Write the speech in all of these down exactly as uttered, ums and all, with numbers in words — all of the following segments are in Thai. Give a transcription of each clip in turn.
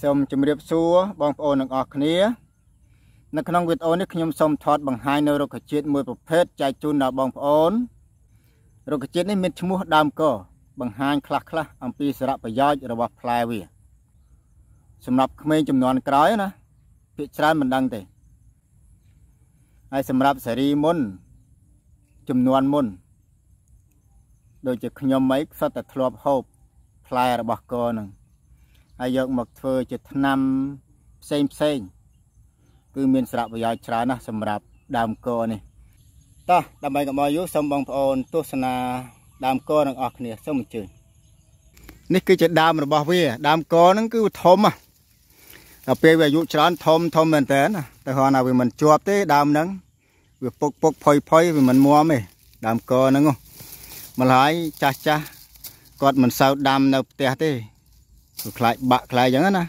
ส้มจมเรียบซัวบองโอนออกเนี้ยนักขนมวิทย์โอนนี่ขยมส้มทอดบางไฮในโรคเชื้อมวยประเภทใจจุนดาบองโอนโรคเชื้อนี่มีชมูดามก็บางไฮคลักคละอัมพีสระประยอยระวับพลายวีสำหรับเมย์จำนวนกร้อยนะพิจารณามันดังเตะไอสำหรับสรีมนจำนวนมนโดยจะขยมไม้สัตว์ทรวบหอบพลายระวับก่อหนึ่งไอยกหมกเธอจะทนำเซ็งเซ็งคือมีสระประยอยช้านะสำหรับดามกอนี่ต่อดำไปกับอายุสมบังพอนตุสนาดามกอนังออกเนี่ยสมจืดนี่คือจะดามระบอบวิ่งดามกอนั่นคือทอมอ่ะเอาไปอายุช้าทอมทอมเหมือนเต้นอ่ะแต่พอหน้าวิ่งมันจวบเต้ดามนั่งวิ่งปกปกพลอยพลอยวิ่งมันมัวไหมดามกอนั่งงงมาหลายจ้าจ้ากอดมันสาวดามเราเตะเต้คลายบะคลายอย่างนั้นนะ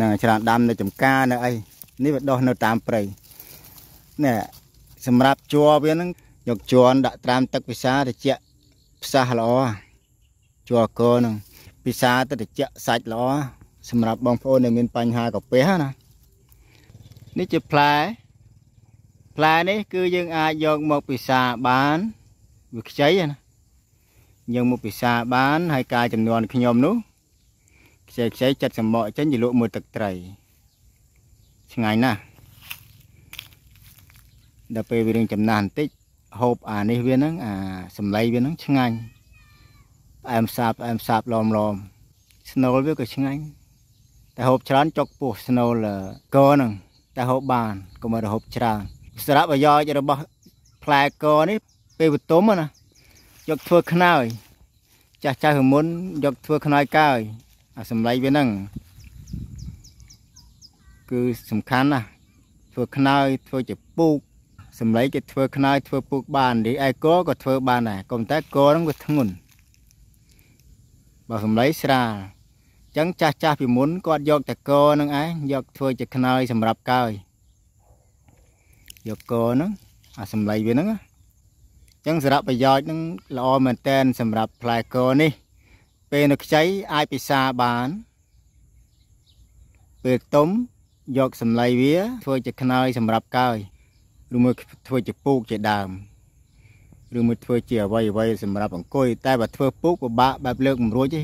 น่ะฉลาดดำในจุ่มกาเนี่ยไอ้นี่แบบดอนเราตามไปเนี่ยสำหรับจัวเพี้ยนยกจัวดักตามตักพิซาแต่เจี๊ยพิซาหล่อจัวเกินพิซาแต่เจี๊ยใส่หล่อสำหรับบางคนเนี่ยมีปัญหากับเพี้ยนะนี่จะพลายพลายนี่คือยังอาจยกหมกพิซาบ้านวิกใช้นะยังหมกพิซาบ้านให้กายจำนวนขยมนู้ใช้ใช้จัดสมอฉันจะลุกมือตะไคร่ช่างไงนะเดี๋ยวไปเรื่องจำนานติโฮปอ่านในเวียนนั้นอ่าสำไรเวียนนั้นช่างไงแอมซาบแอมซาบลอมลอมสโนว์เวียก็ช่างไงแต่โฮปชานจกปูสโนว์ละก้อนนึงแต่โฮปบานก็มาโฮปชานสระบยอยจะระบแผลก้อนนี่ไปบุตรมันนะยกทัวขนายจ่าจ่าหัวมุนยกทัวขนายก้าวสำไรเวียนนั่งคือสำคัญนะเพื่อขนายเพื่อจะปลูกสำไรจะเพื่อขนายเพื่อปลูกบ้านหรือไอ้ก้อก็เพื่อบ้านน่ะกรมแต่ก้อต้องก็ทั้งหมดบอกสำไรสระจังจ้าจ้าพิมุนกอดยกแต่ก้อนั่งไอ้ยกเพื่อจะขนายสำหรับก้าวยกก้อนั่งสำไรเวียนนั่งจังสระประโยชน์นั่งรอเหมือนเต้นสำหรับพลายก้อนี่เป็นนักใช้ไอพิซาบานเปิดต้มยกสำไลเวียถวยจะขนายสำหรับก้าวรูมือถวยจะปลูกจะดามรูมือถวยเจียวไว้ไว้สำหรับของก้อยแต่แบบถวยปลูกแบบบ้าแบบเลิกมันรู้ใช่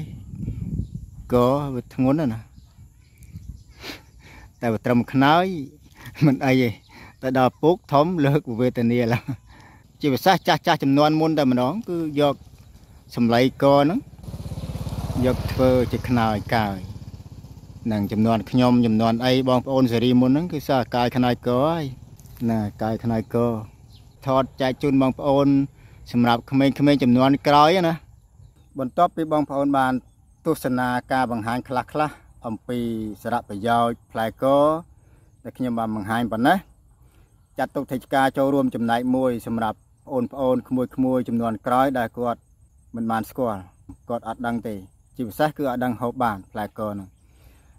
ก็แบบทั้งนั้นนะแต่แบบทำขนายมันไอ้แต่ดอกปลูกท้อมเลิกเวทนีแล้วจีบซ่าจ้าจ้าจำนวนมนแต่มันน้องคือยกสำไลก้อนนั้นยกเธอจะขนายกายหนังจำนวนขยมจำนวนไอ้บองโอนเสรีมุนนั่นคือสากายขนายก้อยน่ะกายขนายก้อทอดใจจุนบองโอนสำหรับขมิ้นขมิ้นจำนวนกร้อยนะบนโต๊ะปีบองโอนบานตุสนาการบังหารคลักคละอัมพีสระประยอยพลายก้อแต่ขยมบางบังหารปนนะจัดตุเทศกาโจรวมจำหน่ายมวยสำหรับโอนโอนขโมยขโมยจำนวนกร้อยได้กอดมันมันสกอลกอดอัดดังเตะจิบซักคืออดังหอบบานแปลกก่อน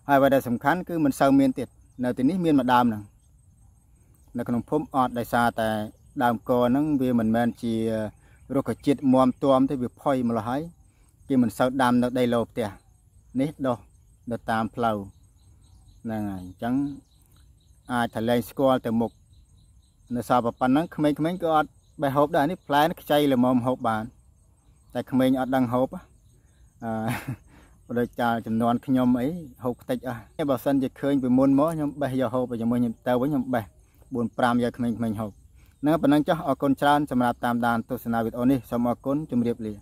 ไอ้ประเด็นสำคัญคือมันเซาเมียนติดในที่นี้เมียนมาดามหนึ่งในขนมพมออดได้ซาแต่ดามก่อนนั่งเวียมันแมนจีโรคจิตมวมตัวมที่เวียพอยมาละหายที่มันเซาดามเราได้โลบเตะนิดดอกเราตามเพลานั่งไงจังไอ้ทะเลสกอลแต่หมกในซาปปันนั่งขมิ้นขมิ้นก็อดใบหอบได้นี่แปลนักใจเลยมอมหอบบานแต่ขมิ้นอดดังหอบบริจาคจำนวนขยมไอ้หกติดอ่ะไอ้บอสันจะเคยไปมุนม้อยมใบยาหกไปยมยมเตาไว้ยมใบบุญปรามยาขมิ้นขมิ้นหกนั่นเป็นนั่งเจ้าออกคนชานสำหรับตามดานตุสนาวิทย์อันนี้สมอคนจมเรียบเรีย